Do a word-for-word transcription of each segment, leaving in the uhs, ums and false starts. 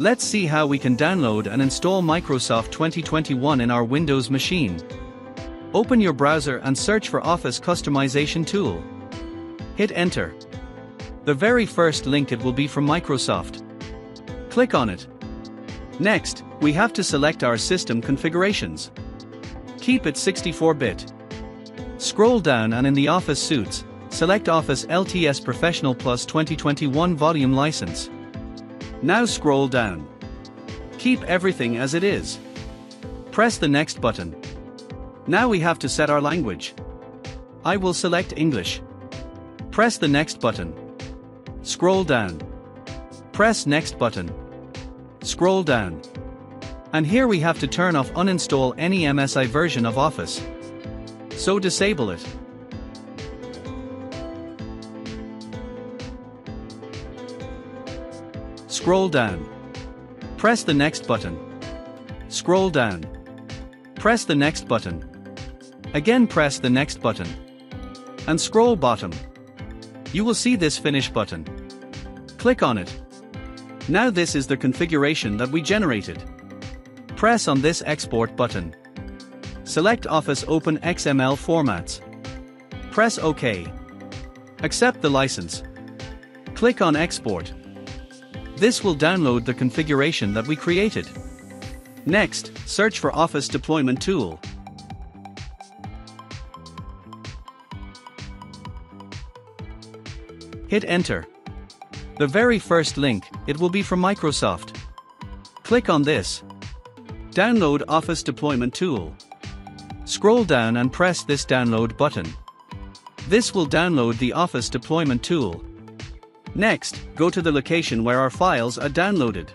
Let's see how we can download and install Microsoft twenty twenty-one in our Windows machine. Open your browser and search for Office Customization Tool. Hit Enter. The very first link it will be from Microsoft. Click on it. Next, we have to select our system configurations. Keep it sixty-four bit. Scroll down and in the Office Suites, select Office L T S Professional Plus twenty twenty-one Volume License. Now scroll down. Keep everything as it is. Press the next button. Now we have to set our language. I will select English. Press the next button. Scroll down. Press next button. Scroll down. And here we have to turn off uninstall any M S I version of Office. So disable it. Scroll down. Press the next button. Scroll down. Press the next button. Again press the next button. And scroll bottom. You will see this finish button. Click on it. Now this is the configuration that we generated. Press on this export button. Select Office Open X M L formats. Press OK. Accept the license. Click on export. This will download the configuration that we created. Next, search for Office Deployment Tool. Hit Enter. The very first link, it will be from Microsoft. Click on this. Download Office Deployment Tool. Scroll down and press this download button. This will download the Office Deployment Tool. Next, go to the location where our files are downloaded.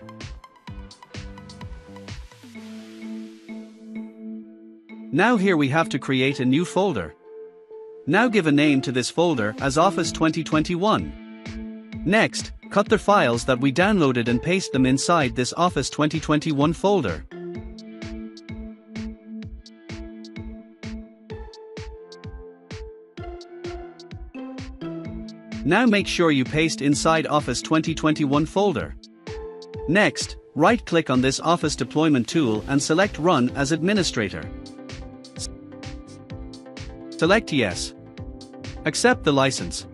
Now here we have to create a new folder. Now give a name to this folder as Office twenty twenty-one. Next, cut the files that we downloaded and paste them inside this Office twenty twenty-one folder. Now make sure you paste inside Office twenty twenty-one folder. Next, right-click on this Office Deployment Tool and select Run as Administrator. Select Yes. Accept the license.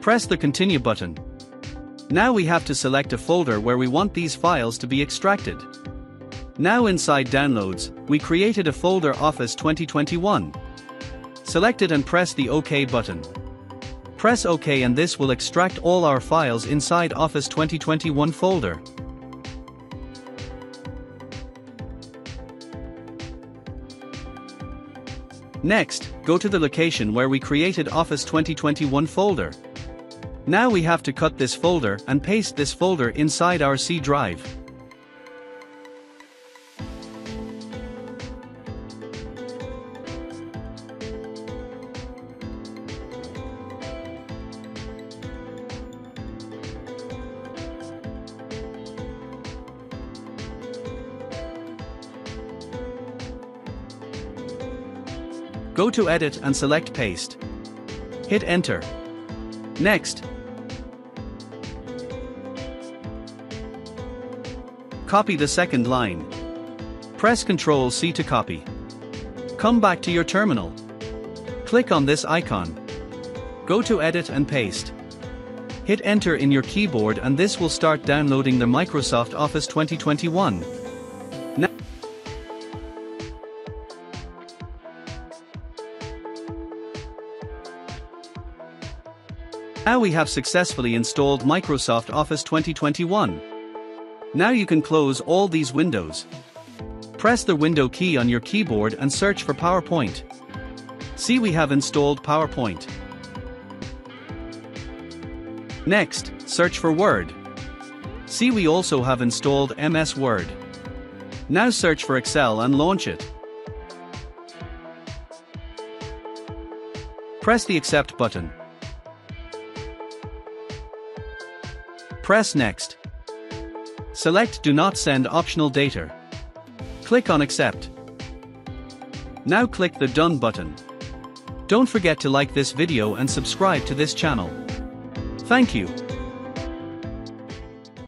Press the Continue button. Now we have to select a folder where we want these files to be extracted. Now inside Downloads, we created a folder Office twenty twenty-one. Select it and press the OK button. Press OK and this will extract all our files inside Office twenty twenty-one folder. Next, go to the location where we created Office twenty twenty-one folder. Now we have to cut this folder and paste this folder inside our C drive. Go to Edit and select Paste. Hit Enter. Next. Copy the second line. Press control C to copy. Come back to your terminal. Click on this icon. Go to Edit and Paste. Hit Enter in your keyboard and this will start downloading the Microsoft Office twenty twenty-one. Now we have successfully installed Microsoft Office twenty twenty-one. Now you can close all these windows. Press the window key on your keyboard and search for PowerPoint. See, we have installed PowerPoint. Next, search for Word. See, we also have installed M S Word. Now search for Excel and launch it. Press the Accept button. Press Next. Select Do Not Send Optional Data. Click on Accept. Now click the Done button. Don't forget to like this video and subscribe to this channel. Thank you.